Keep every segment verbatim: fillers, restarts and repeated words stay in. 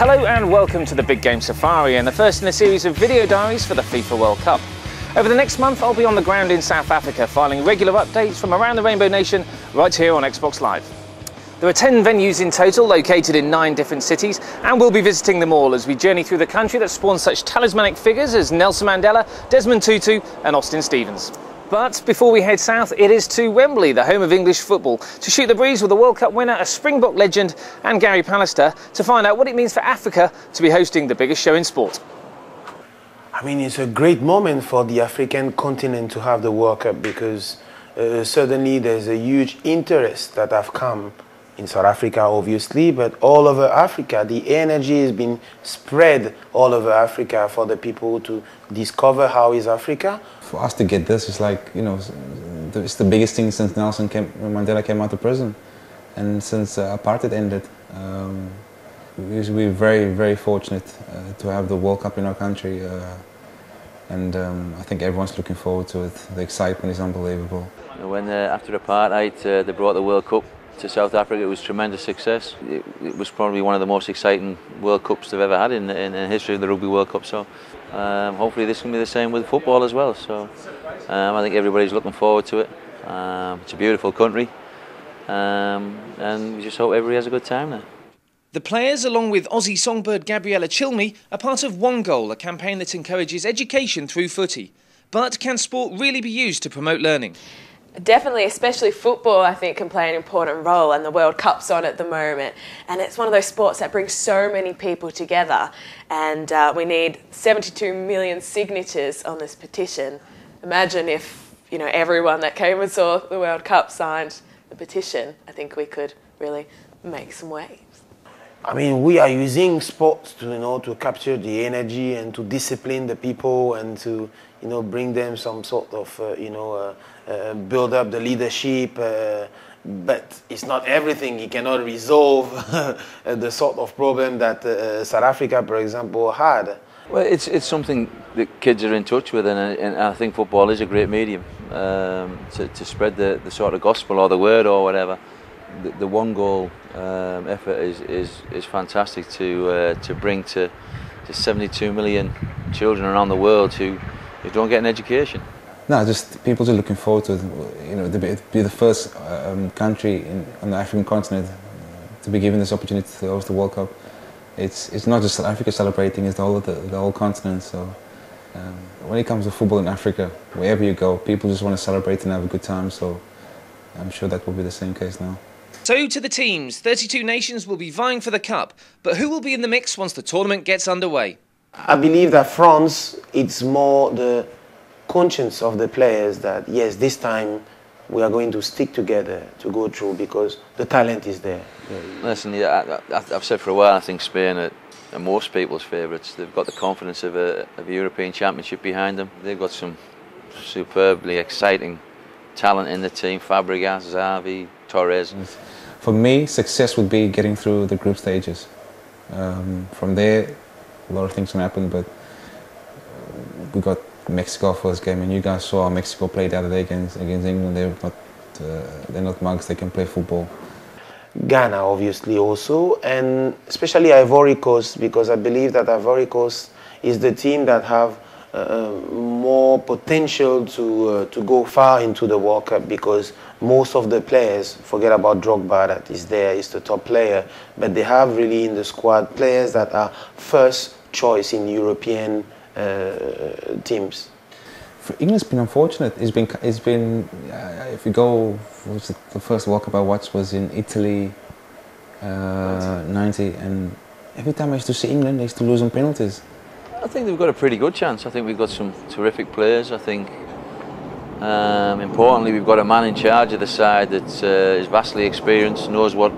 Hello and welcome to the Big Game Safari and the first in a series of video diaries for the FIFA World Cup. Over the next month I'll be on the ground in South Africa filing regular updates from around the Rainbow Nation right here on Xbox Live. There are ten venues in total located in nine different cities and we'll be visiting them all as we journey through the country that spawns such talismanic figures as Nelson Mandela, Desmond Tutu and Austin Stevens. But before we head south, it is to Wembley, the home of English football, to shoot the breeze with a World Cup winner, a Springbok legend and Gary Pallister to find out what it means for Africa to be hosting the biggest show in sport. I mean, it's a great moment for the African continent to have the World Cup because uh, certainly there's a huge interest that have come in South Africa, obviously, but all over Africa. The energy has been spread all over Africa for the people to discover how is Africa. For us to get this is like, you know, it's the biggest thing since Nelson came, Mandela came out of prison and since uh, apartheid ended. Um, we're very, very fortunate uh, to have the World Cup in our country uh, and um, I think everyone's looking forward to it. The excitement is unbelievable. When uh, after apartheid uh, they brought the World Cup to South Africa, it was tremendous success. It, it was probably one of the most exciting World Cups they've ever had in, in, in the history of the Rugby World Cup. So um, hopefully this can be the same with football as well. So um, I think everybody's looking forward to it. Um, it's a beautiful country um, and we just hope everybody has a good time there. The players, along with Aussie songbird Gabriella Cilmi, are part of One Goal, a campaign that encourages education through footy. But can sport really be used to promote learning? Definitely, especially football, I think, can play an important role, and the World Cup's on at the moment. And it's one of those sports that brings so many people together. And uh, we need seventy-two million signatures on this petition. Imagine if, you know, everyone that came and saw the World Cup signed the petition. I think we could really make some waves. I mean, we are using sports to, you know, to capture the energy and to discipline the people and to, you know, bring them some sort of, uh, you know, uh, uh, build up the leadership. Uh, but it's not everything. It cannot resolve the sort of problem that uh, South Africa, for example, had. Well, it's it's something that kids are in touch with, and, and I think football is a great medium um, to to spread the the sort of gospel or the word or whatever. The, the One Goal um, effort is, is is fantastic to uh, to bring to, to seventy-two million children around the world who, who don't get an education. No, just people are looking forward to, you know, to be, to be the first um, country in, on the African continent to be given this opportunity to host the World Cup. It's it's not just South Africa celebrating; it's the whole the, the whole continent. So um, when it comes to football in Africa, wherever you go, people just want to celebrate and have a good time. So I'm sure that will be the same case now. So to the teams, thirty-two nations will be vying for the cup, but who will be in the mix once the tournament gets underway? I believe that France, it's more the conscience of the players that, yes, this time we are going to stick together to go through because the talent is there. Listen, yeah, I, I, I've said for a while I think Spain are, are most people's favourites. They've got the confidence of a, of a European Championship behind them. They've got some superbly exciting talent in the team, Fabregas, Xavi, Torres. For me, success would be getting through the group stages. Um, from there, a lot of things can happen, but we got Mexico first game, and you guys saw how Mexico played the other day against, against England. They're not, uh, they're not mugs, they can play football. Ghana, obviously, also, and especially Ivory Coast, because I believe that Ivory Coast is the team that have Uh, more potential to uh, to go far into the World Cup because most of the players, forget about Drogba that is there, is the top player, but they have really in the squad players that are first choice in European uh, teams. For England's been unfortunate. It's been it's been uh, if you go, what was it, the first World Cup I watched was in Italy, uh, ninety, and every time I used to see England, they used to lose on penalties. I think they've got a pretty good chance. I think we've got some terrific players. I think, um, importantly, we've got a man in charge of the side that uh, is vastly experienced, knows what,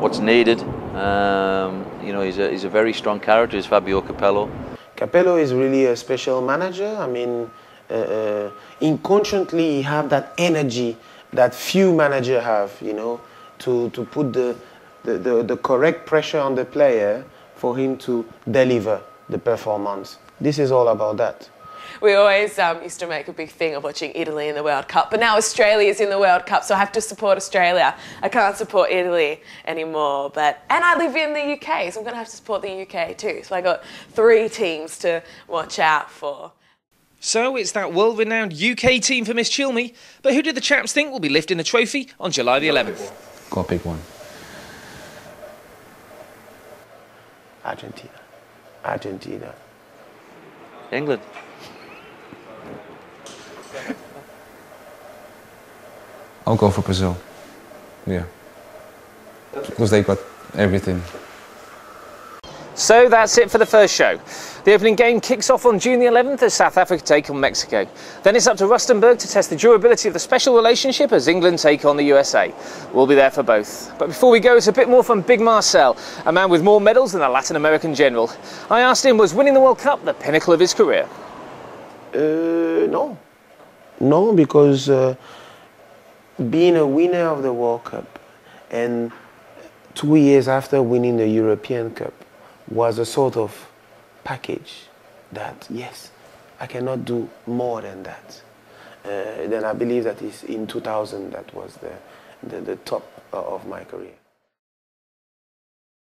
what's needed. Um, you know, he's a, he's a very strong character, is Fabio Capello. Capello is really a special manager. I mean, uh, uh, unconsciously he has that energy that few managers have, you know, to, to put the, the, the, the correct pressure on the player for him to deliver the performance. This is all about that. we always um, used to make a big thing of watching Italy in the World Cup. But now Australia's in the World Cup, so I have to support Australia. I can't support Italy anymore. But and I live in the U K, so I'm going to have to support the U K too. So I got three teams to watch out for. So it's that world-renowned U K team for Miss Cilmi. But who do the chaps think will be lifting the trophy on July the eleventh? Go pick one. Argentina. Argentina. England. I'll go for Brazil. Yeah. Because they've got everything. So that's it for the first show. The opening game kicks off on June the eleventh as South Africa take on Mexico. Then it's up to Rustenburg to test the durability of the special relationship as England take on the U S A. We'll be there for both. But before we go, it's a bit more from Big Marcel, a man with more medals than a Latin American general. I asked him, was winning the World Cup the pinnacle of his career? Uh, no. No, because uh, being a winner of the World Cup and two years after winning the European Cup, was a sort of package that, yes, I cannot do more than that. Uh, then I believe that it's in two thousand that was the, the, the top of my career.